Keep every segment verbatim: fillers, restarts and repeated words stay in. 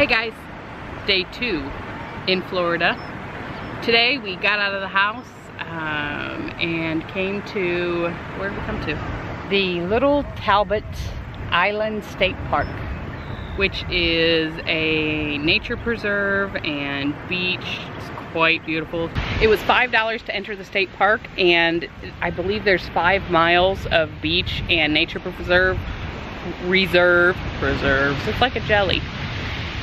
Hey guys, day two in Florida. Today we got out of the house um, and came to, where did we come to? The Little Talbot Island State Park, which is a nature preserve and beach. It's quite beautiful. It was five dollars to enter the state park, and I believe there's five miles of beach and nature preserve, reserve, preserves. It's like a jelly.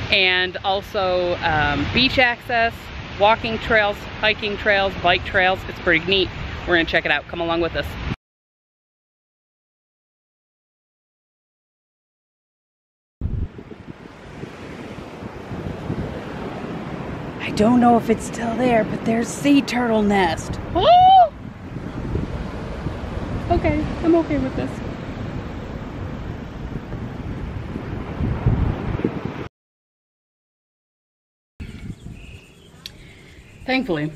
And also um, beach access, walking trails, hiking trails, bike trails. It's pretty neat. We're gonna check it out. Come along with us. I don't know if it's still there, but there's sea turtle nest. Oh! Okay, I'm okay with this. Thankfully,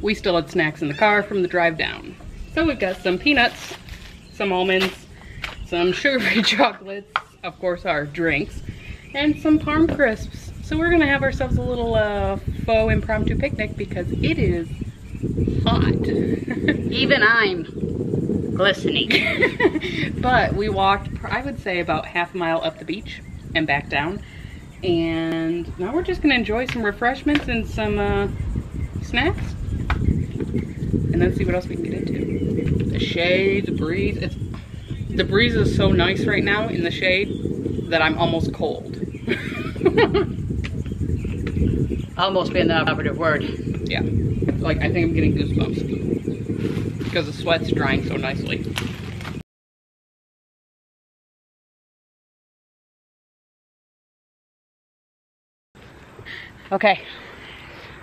we still had snacks in the car from the drive down. So we've got some peanuts, some almonds, some sugar-free chocolates, of course our drinks, and some parm crisps. So we're gonna have ourselves a little uh, faux impromptu picnic because it is hot. Even I'm glistening. But we walked, I would say, about half a mile up the beach and back down. And now we're just gonna enjoy some refreshments and some uh, snacks, and then see what else we can get into. The shade, the breeze. It's, the breeze is so nice right now in the shade that I'm almost cold. Almost being the operative word. Yeah, like I think I'm getting goosebumps because the sweat's drying so nicely. Okay,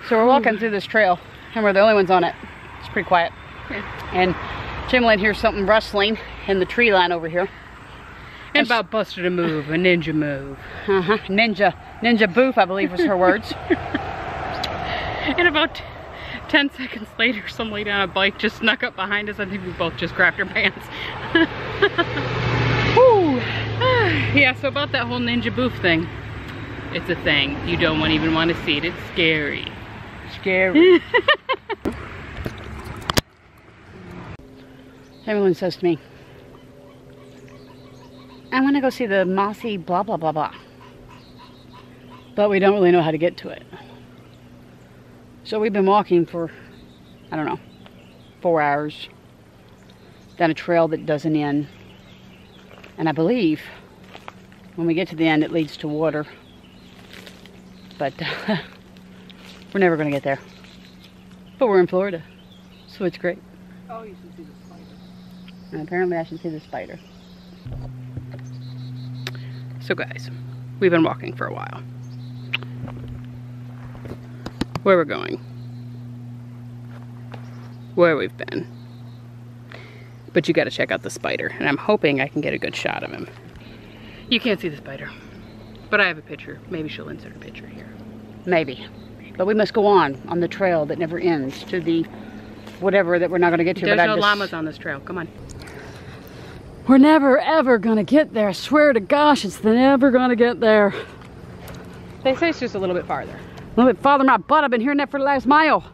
so we're walking through this trail, and we're the only ones on it. It's pretty quiet. Yeah. And Jim Lynn hears something rustling in the tree line over here. And about busted a move, a ninja move. Uh-huh, ninja, ninja boof, I believe was her words. And about ten seconds later, some lady on a bike just snuck up behind us. I think we both just grabbed her pants. Woo. Yeah, so about that whole ninja boof thing. It's a thing. You don't even want to see it. It's scary. Scary. Everyone says to me, I want to go see the mossy blah, blah, blah, blah. But we don't really know how to get to it. So we've been walking for, I don't know, four hours down a trail that doesn't end. And I believe when we get to the end, it leads to water. But uh, we're never going to get there. But we're in Florida, so it's great. Oh, you should see the spider. And apparently I should see the spider. So guys, we've been walking for a while. Where we're going. Where we've been. But you got to check out the spider. And I'm hoping I can get a good shot of him. You can't see the spider. But I have a picture. Maybe she'll insert a picture here. Maybe. But we must go on, on the trail that never ends, to the whatever that we're not going to get to. There's but no I just... llamas on this trail. Come on. We're never, ever going to get there. I swear to gosh, it's never going to get there. They say it's just a little bit farther. A little bit farther than my butt. I've been hearing that for the last mile.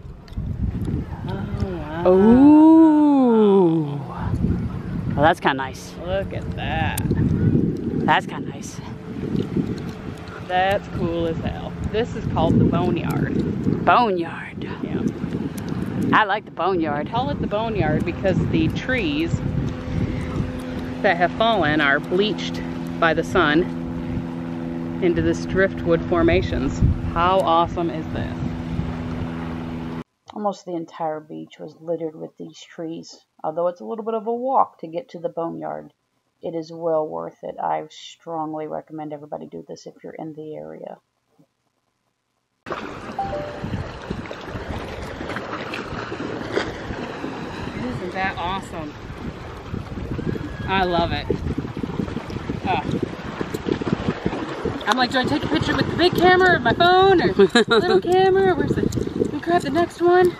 Oh, wow. Ooh. Well, that's kind of nice. Look at that. That's kind of nice. That's cool as hell. This is called the Boneyard. Boneyard. Yeah. I like the Boneyard. I call it the Boneyard because the trees that have fallen are bleached by the sun into this driftwood formations. How awesome is this? Almost the entire beach was littered with these trees. Although it's a little bit of a walk to get to the Boneyard. It is well worth it. I strongly recommend everybody do this if you're in the area. Isn't that awesome? I love it. Oh. I'm like, do I take a picture with the big camera or my phone or the little camera? Where's the, let me grab the next one.